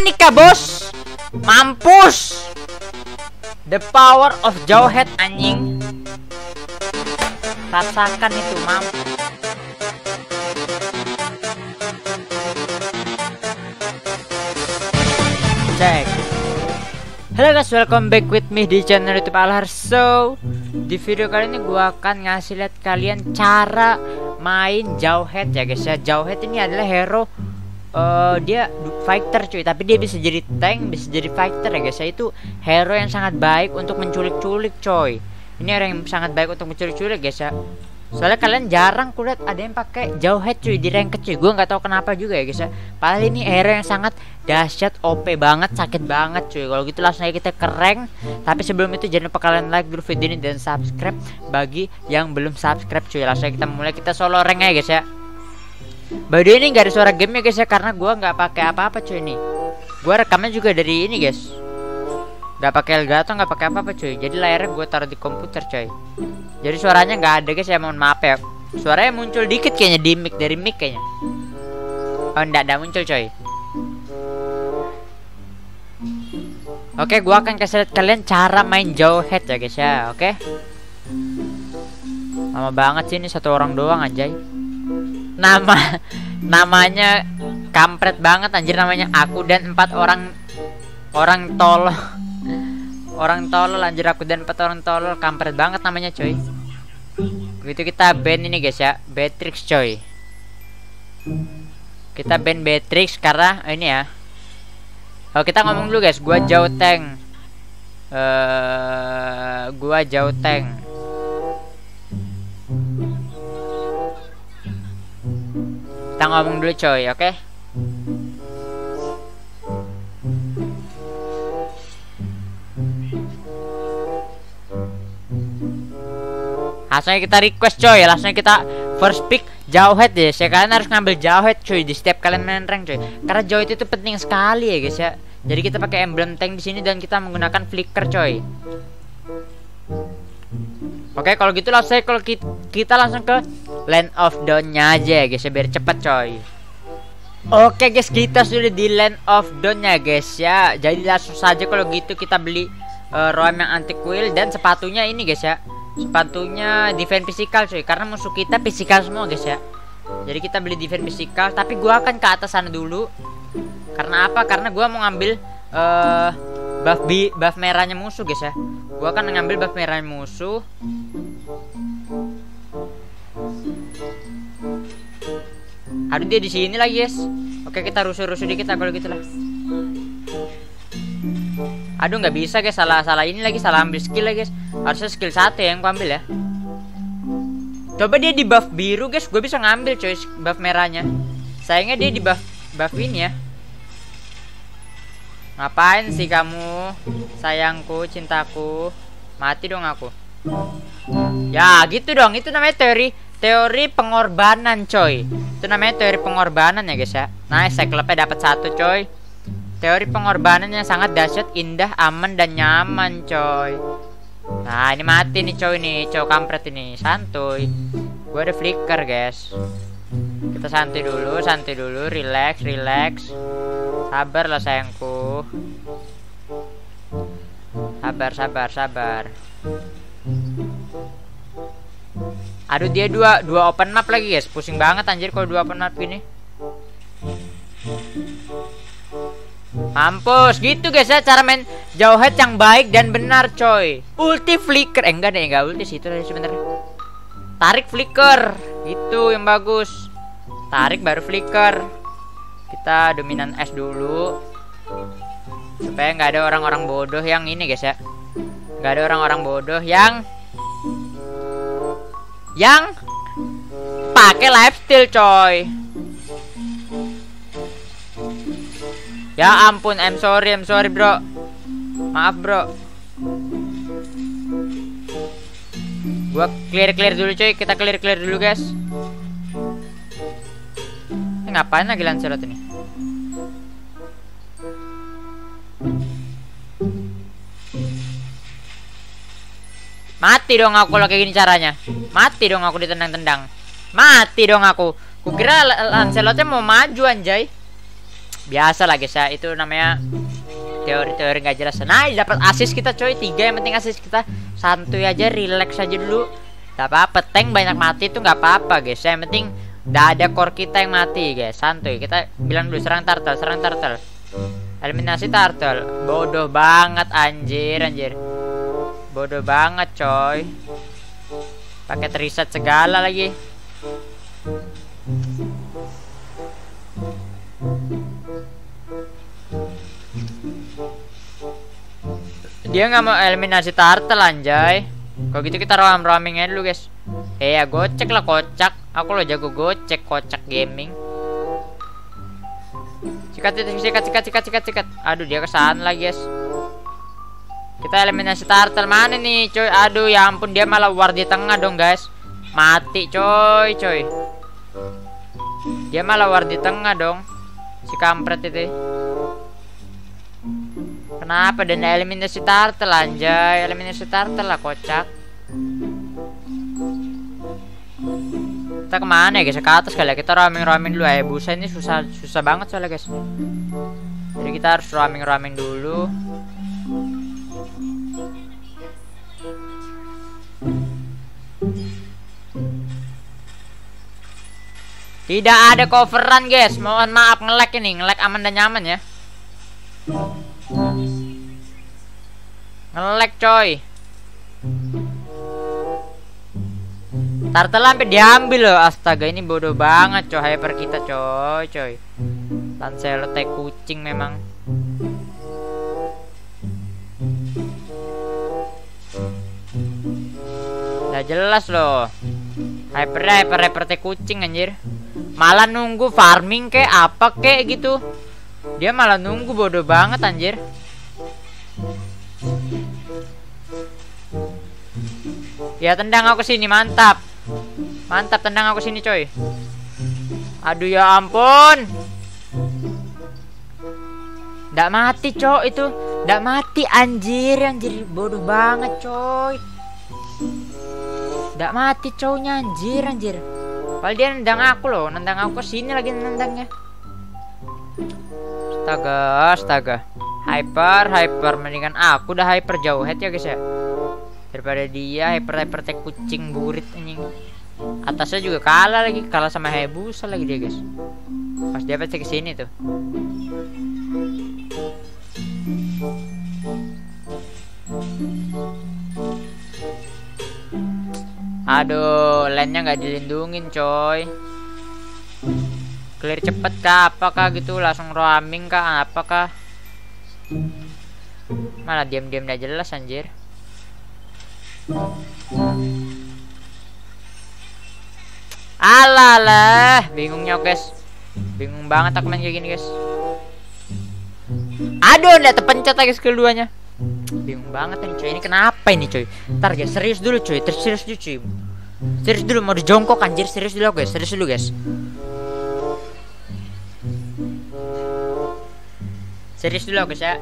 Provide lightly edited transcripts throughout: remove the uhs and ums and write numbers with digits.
Panik kah bos? Mampus. The power of Jawhead anjing. Rasakan itu mampus. Cek. Halo guys, welcome back with me di channel YouTube Alhar. So, di video kali ini gua akan ngasih lihat kalian cara main Jawhead ya guys ya. Jawhead ini adalah hero dia fighter cuy, tapi dia bisa jadi tank, bisa jadi fighter ya guys. Itu hero yang sangat baik untuk menculik-culik coy. Ini orang yang sangat baik untuk menculik-culik guys ya. Soalnya kalian jarang kulihat ada yang pakai Jawhead cuy di rank kecil. Gue nggak tahu kenapa juga ya guys ya. Padahal ini hero yang sangat dahsyat, OP banget, sakit banget cuy. Kalau gitu langsung aja kita ke rank. Tapi sebelum itu jangan lupa kalian like dulu video ini dan subscribe bagi yang belum subscribe cuy. Langsung aja kita mulai, kita solo rank ya guys ya. By the way, ini gak ada suara game ya guys ya, karena gua nggak pakai apa-apa cuy ini. Gua rekamnya juga dari ini guys. Gak pakai Elgato, nggak pakai apa-apa cuy. Jadi layarnya gua taruh di komputer coy. Jadi suaranya nggak ada guys ya, mohon maaf ya. Suaranya muncul dikit kayaknya di mic, dari mic kayaknya. Oh enggak, ada muncul coy. Oke, gua akan kasih lihat kalian cara main Jawhead ya guys ya, oke? Lama banget sih ini satu orang doang anjay. Namanya kampret banget anjir, namanya aku dan empat orang tolol. Orang tolol anjir, aku dan empat orang tolol, kampret banget namanya coy. Begitu kita ban ini guys ya, Beatrix coy. Kita ban Beatrix karena ini ya. Oh kita ngomong dulu guys, gua jauh tank. Gua jauh tank. Kita ngomong dulu coy, oke? Okay? Langsungnya kita request coy, langsungnya kita first pick Jawhead ya. Kalian harus ngambil Jawhead coy di setiap kalian main rank coy. Karena Jawhead itu penting sekali ya guys ya. Jadi kita pakai emblem tank di sini dan kita menggunakan flicker coy. Oke, kalau gitu langsung kalau kita langsung ke land of dawn-nya aja guys ya, biar cepet coy. Oke guys, kita sudah di land of dawn-nya guys ya. Jadi langsung saja kalau gitu kita beli roam yang anti quill dan sepatunya ini guys ya. Sepatunya defense physical coy, karena musuh kita physical semua guys ya. Jadi kita beli defense physical, tapi gua akan ke atas sana dulu. Karena apa? Karena gua mau ngambil buff merahnya musuh guys ya. Gua akan ngambil buff merahnya musuh. Aduh dia di sini lagi guys. Oke kita rusuh-rusuh dikit kalau gitu lah. Aduh nggak bisa guys, salah ini lagi, salah ambil skill lagi guys. Harusnya skill 1 yang gua ambil ya. Coba dia di buff biru guys, gue bisa ngambil coy buff merahnya. Sayangnya dia di buff ini ya. Ngapain sih kamu, sayangku, cintaku, mati dong aku. Ya gitu dong, itu namanya teori pengorbanan coy. Itu namanya teori pengorbanan ya guys ya. Nice, cyclope-nya dapat 1 coy. Teori pengorbanan yang sangat dahsyat, indah, aman dan nyaman coy. Nah ini mati nih coy, nih coy kampret ini, santuy. Gua ada flicker guys. Kita santuy dulu, relax. Sabarlah sayangku. Sabar. Aduh dia dua open map lagi guys. Pusing banget anjir kalau dua open map gini. Mampus gitu guys ya cara main Jawhead yang baik dan benar coy. Ulti flicker, enggak deh, enggak ulti situ sebenarnya. Tarik flicker, itu yang bagus. Tarik baru flicker. Kita dominan es dulu supaya nggak ada orang-orang bodoh yang ini guys ya, nggak ada orang-orang bodoh yang pakai lifesteal coy. Ya ampun, I'm sorry bro, maaf bro. Gua clear dulu coy, kita clear dulu guys. Ngapain lagi Lancelot ini? Mati dong aku kalau kayak gini caranya. Mati dong aku ditendang-tendang. Mati dong aku. Kukira Lancelotnya mau maju anjay. Biasa lah guys ya, itu namanya teori-teori nggak jelas. Nah, dapat assist kita coy, 3 yang penting assist kita. Santuy aja, relax aja dulu. Gak apa-apa, tank banyak mati itu nggak apa-apa guys. Yang penting nggak ada core kita yang mati guys. Santuy, kita bilang dulu serang turtle, serang turtle. Eliminasi turtle. Bodoh banget anjir, anjir. Bodoh banget coy. Pakai riset segala lagi. Dia nggak mau eliminasi turtle anjay. Kalau gitu kita roaming-roamingnya dulu guys. Eh ya gocek lah, kocak. Aku lo jago gocek, kocak gaming. Cikat cikat cikat cikat cikat cikat. Aduh dia kesana lagi guys. Kita eliminasi turtle mana nih coy. Aduh ya ampun, dia malah war di tengah dong guys. Mati coy, coy. Dia malah war di tengah dong. Si kampret itu. Kenapa dan eliminasi turtle anjay? Eliminasi turtle lah kocak. Kita kemana ya guys? Ke atas kali ya. Kita roaming-roaming dulu ya. Busa ini susah banget soalnya guys. Jadi kita harus roaming-roaming dulu. Tidak ada coveran guys. Mohon maaf nge-lag ini, nge-lag aman dan nyaman ya. Nge-lag coy. Turtle sampai diambil loh. Astaga ini bodoh banget coy hyper kita coy, coy. Lancelote kucing memang. Nggak jelas loh. Hyper te kucing anjir. Malah nunggu farming kek apa kek gitu. Dia malah nunggu, bodoh banget anjir. Ya tendang aku sini, mantap. Mantap, tendang aku sini coy. Aduh ya ampun. Nggak mati coy itu. Nggak mati anjir, anjir. Bodoh banget coy. Nggak mati cownya anjir, anjir. Padahal dia nendang aku loh. Nendang aku sini lagi nendangnya. Astaga, astaga. Hyper. Mendingan aku udah hyper Jawhead ya guys ya, daripada dia hyper tech kucing burit anjing. Atasnya juga kalah lagi, kalah sama Hayabusa lagi dia guys. Pas dia pasti kesini tuh. Aduh, lane-nya nggak dilindungin coy. Clear cepet kah apakah gitu, langsung roaming kah apakah. Malah diam-diam nggak jelas anjir. Alalah, bingungnya guys. Bingung banget aku main kayak gini guys. Aduh, udah terpencet lagi keduanya. Bingung banget nih coy, ini kenapa ini coy? Ntar guys, serius dulu coy, serius dulu coy. Serius dulu, mau dijongkok anjir, serius dulu guys, serius dulu guys. Serius dulu guys ya.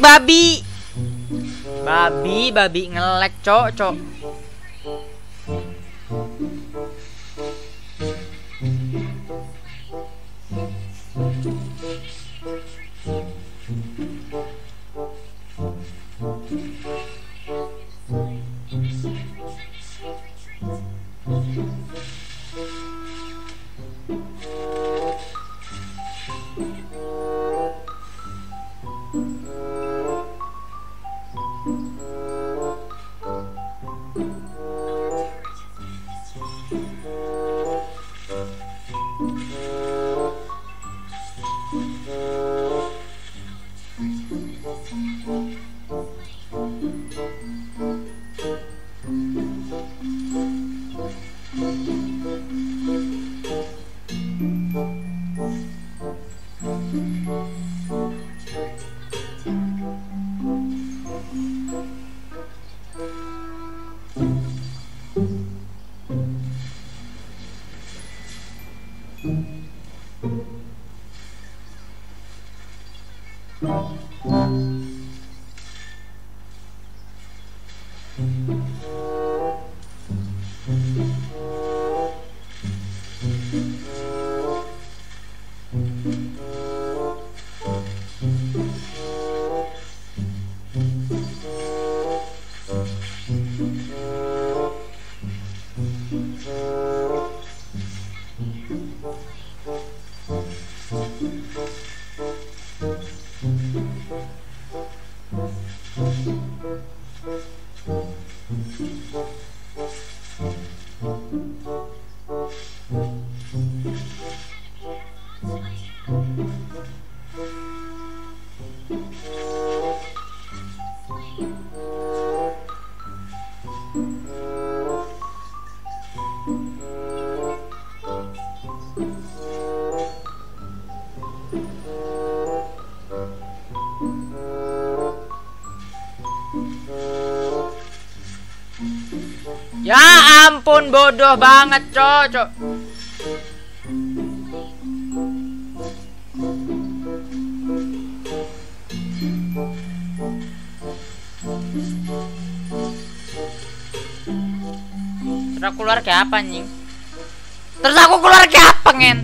Babi, babi ngelek cok. Ampun bodoh banget cocok. Terus aku keluar kayak apa anjing? Terus aku keluar kayak apa ngen?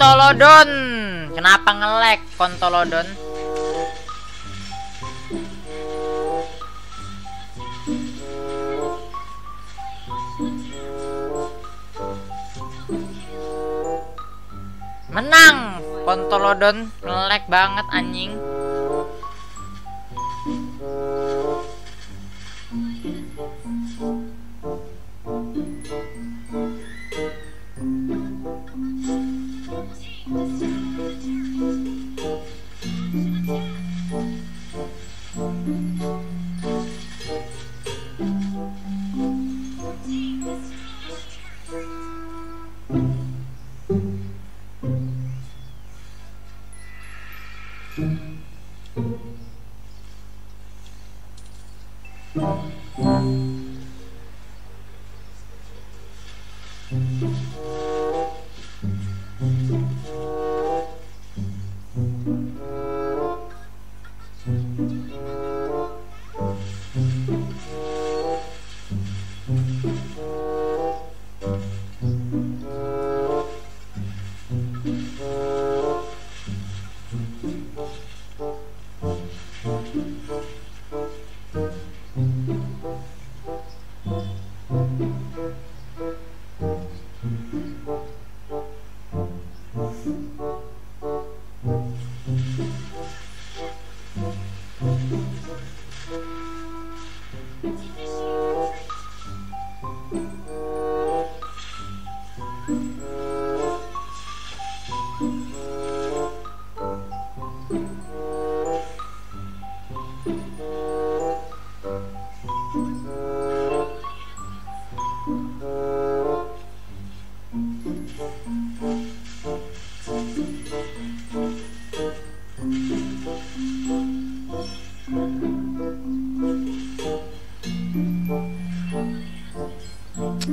Kontolodon, kenapa nge-lag kontolodon? Menang kontolodon, nge-lag banget anjing.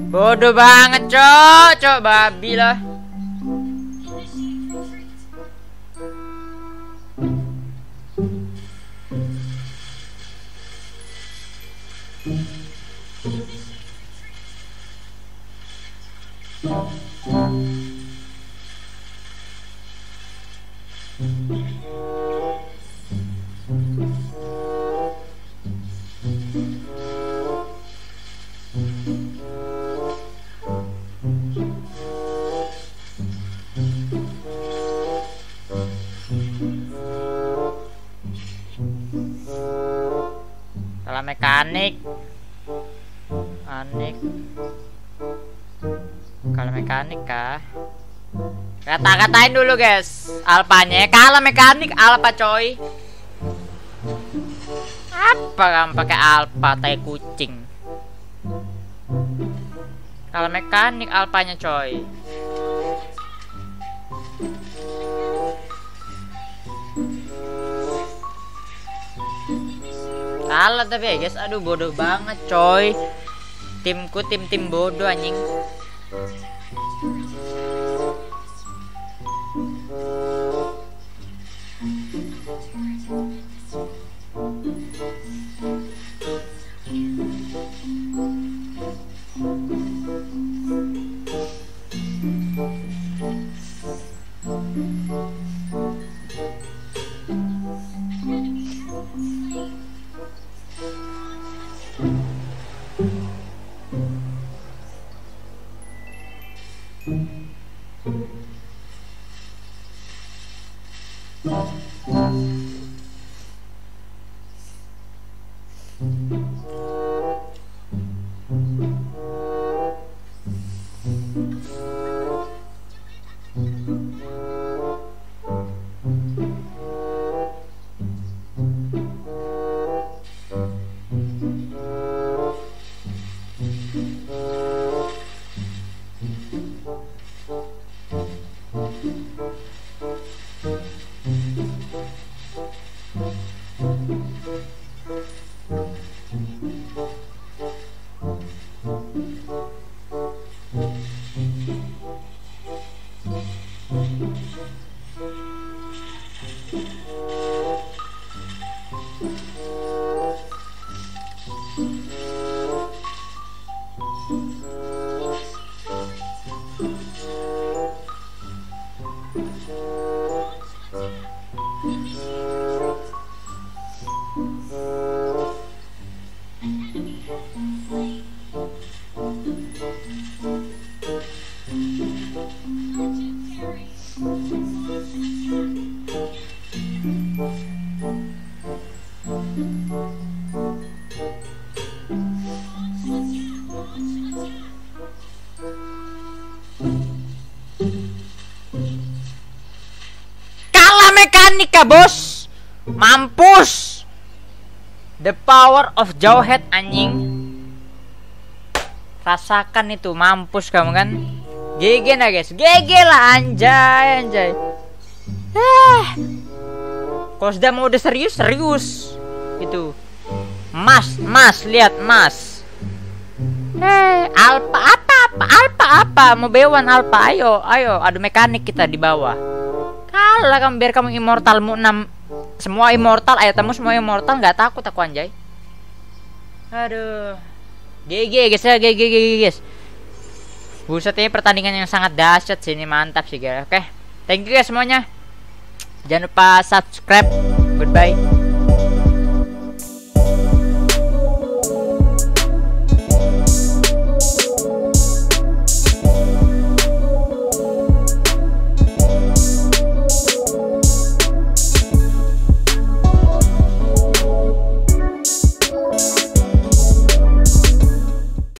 Bodoh banget cok, cok babi lah. Mekanik, anik, kalau mekanik kah? Kata-katain dulu guys, alpanya. Kalau mekanik alpha coy. Apa kamu pakai alpha tai kucing? Kalau mekanik alphanya coy. Salah tapi ya guys, aduh bodoh banget coy. Timku tim bodoh anjing. Mekanika bos, mampus. The power of Jawhead anjing. Rasakan itu, mampus kamu kan. GG nah guys, GG lah anjay anjay. Kalau sudah mau udah serius serius itu. Mas mas lihat mas. Alpha apa Alpha apa mau bewan Alpha, ayo ayo adu mekanik kita di bawah. Kalah kamu biar kamu immortalmu 6 semua immortal, ayamu semua immortal, nggak takut aku anjay. Aduh, GG guys ya, GG guys. Buset ini pertandingan yang sangat dahsyat sih, ini mantap sih guys. Oke, thank you guys semuanya. Jangan lupa subscribe. Goodbye.